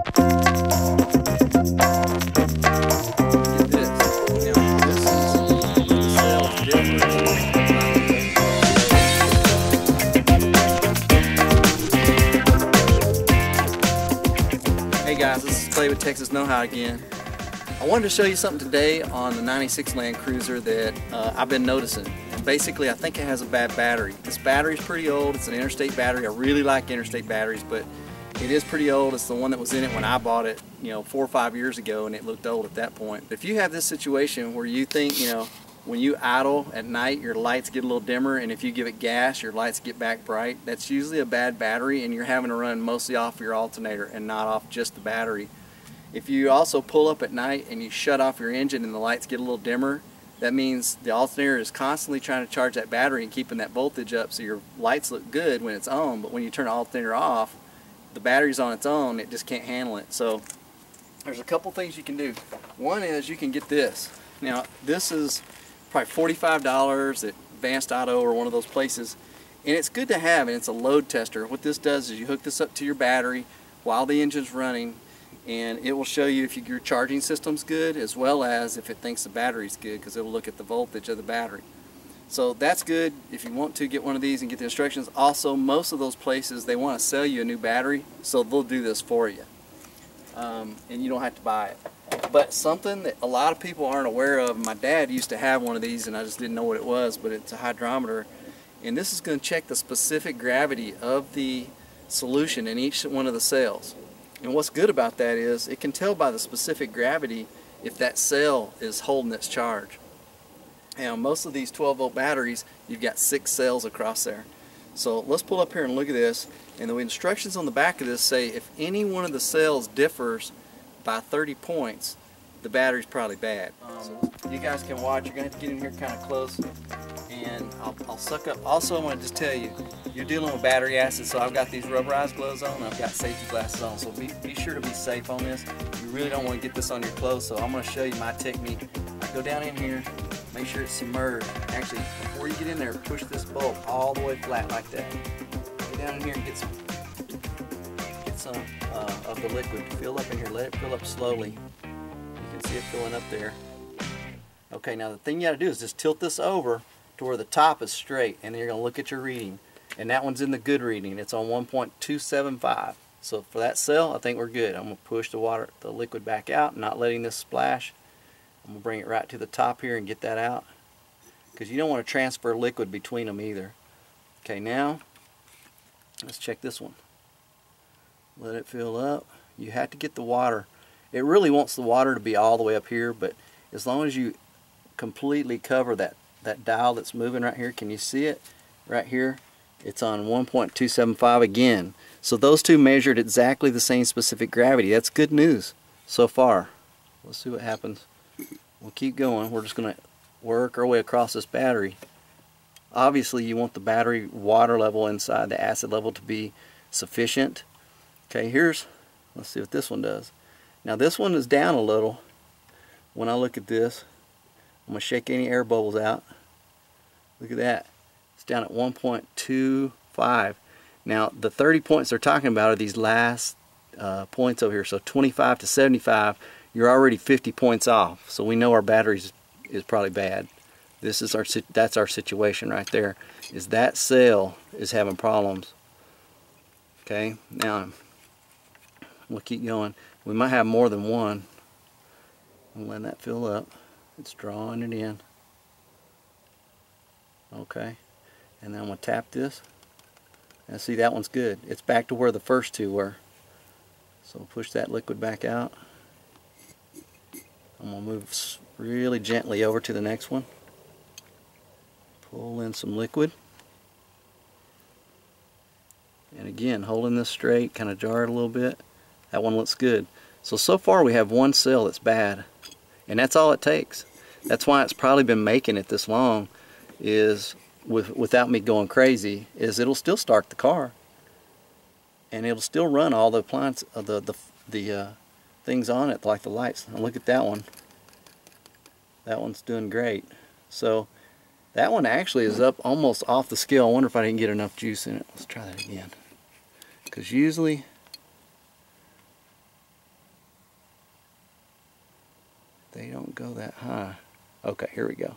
Hey guys, this is Clay with Texas Know How again. I wanted to show you something today on the 96 Land Cruiser that I've been noticing. And basically, I think it has a bad battery. This battery's pretty old. It's an Interstate battery. I really like Interstate batteries, but it is pretty old. It's the one that was in it when I bought it, 4 or 5 years ago, and it looked old at that point. But if you have this situation where you think, when you idle at night, your lights get a little dimmer, and if you give it gas, your lights get back bright, that's usually a bad battery, and you're having to run mostly off your alternator and not off just the battery. If you also pull up at night and you shut off your engine and the lights get a little dimmer, that means the alternator is constantly trying to charge that battery and keeping that voltage up, so your lights look good when it's on, but when you turn the alternator off, the battery's on its own, it just can't handle it. So there's a couple things you can do. One is you can get this. Now, this is probably $45 at Advanced Auto or one of those places, and it's good to have, and it's a load tester. What this does is you hook this up to your battery while the engine's running, and it will show you if your charging system's good, as well as if it thinks the battery's good, because it will look at the voltage of the battery. So that's good. If you want to, get one of these and get the instructions. Also, most of those places, they want to sell you a new battery, so they'll do this for you, and you don't have to buy it. But something that a lot of people aren't aware of, my dad used to have one of these and I just didn't know what it was, but it's a hydrometer. And this is going to check the specific gravity of the solution in each one of the cells. And what's good about that is it can tell by the specific gravity if that cell is holding its charge. Now, most of these 12-volt batteries, you've got 6 cells across there. So let's pull up here and look at this. And the instructions on the back of this say if any one of the cells differs by 30 points, the battery's probably bad. So you guys can watch. You're going to have to get in here kind of close, and I'll suck up. Also, I want to just tell you, you're dealing with battery acid, so I've got these rubberized gloves on and I've got safety glasses on, so be sure to be safe on this. You really don't want to get this on your clothes, so I'm going to show you my technique. I go down in here, make sure it's submerged. Actually, before you get in there, push this bulb all the way flat like that. Go down in here and get some of the liquid. Fill up in here, let it fill up slowly. You can see it filling up there. Okay, now the thing you got to do is just tilt this over to where the top is straight, and then you're going to look at your reading. And that one's in the good reading. It's on 1.275. So for that cell, I think we're good. I'm going to push the liquid back out, not letting this splash. I'm going to bring it right to the top here and get that out, because you don't want to transfer liquid between them either. Okay, now let's check this one. Let it fill up. You have to get the water. It really wants the water to be all the way up here, but as long as you completely cover that dial that's moving right here, can you see it? Right here, it's on 1.275 again. So those two measured exactly the same specific gravity. That's good news so far. Let's see what happens. We'll keep going. We're just going to work our way across this battery. Obviously, you want the battery water level inside the acid level to be sufficient. Okay, let's see what this one does. Now this one is down a little. When I look at this, I'm going to shake any air bubbles out. Look at that. It's down at 1.25. Now the 30 points they're talking about are these last points over here. So 25 to 75, you're already 50 points off. So we know our battery is probably bad. That's our situation right there, is that cell is having problems. Okay, now we'll keep going. We might have more than one. I'm letting that fill up. It's drawing it in. Okay. And then I'm going to tap this. And see, that one's good. It's back to where the first two were. So push that liquid back out. I'm going to move really gently over to the next one. Pull in some liquid. And again, holding this straight, kind of jar it a little bit. That one looks good. So far we have one cell that's bad, and that's all it takes. That's why it's probably been making it this long, is without me going crazy, is it'll still start the car, and it'll still run all the appliances, things on it, like the lights. Now look at that one. That one's doing great. So that one actually is up almost off the scale. I wonder if I didn't get enough juice in it. Let's try that again, because usually go that high. Okay, here we go.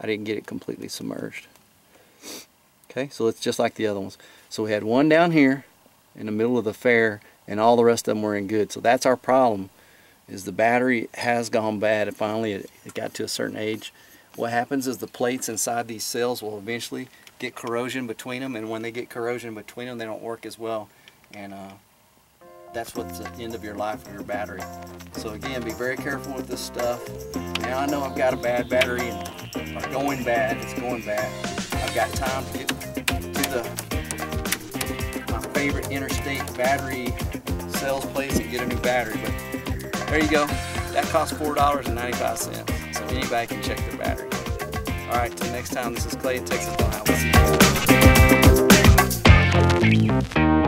I didn't get it completely submerged. Okay, so it's just like the other ones. So we had one down here in the middle of the fair, and all the rest of them were in good. So that's our problem, is the battery has gone bad, and finally it got to a certain age. What happens is the plates inside these cells will eventually get corrosion between them, and when they get corrosion between them, they don't work as well. And that's what's at the end of your life of your battery. So again, be very careful with this stuff. Now I know I've got a bad battery, and or going bad, it's going bad. I've got time to get to my favorite Interstate Battery sales place and get a new battery. But there you go. That costs $4.95, so anybody can check their battery. All right, till next time, this is Clay, Texas Know How.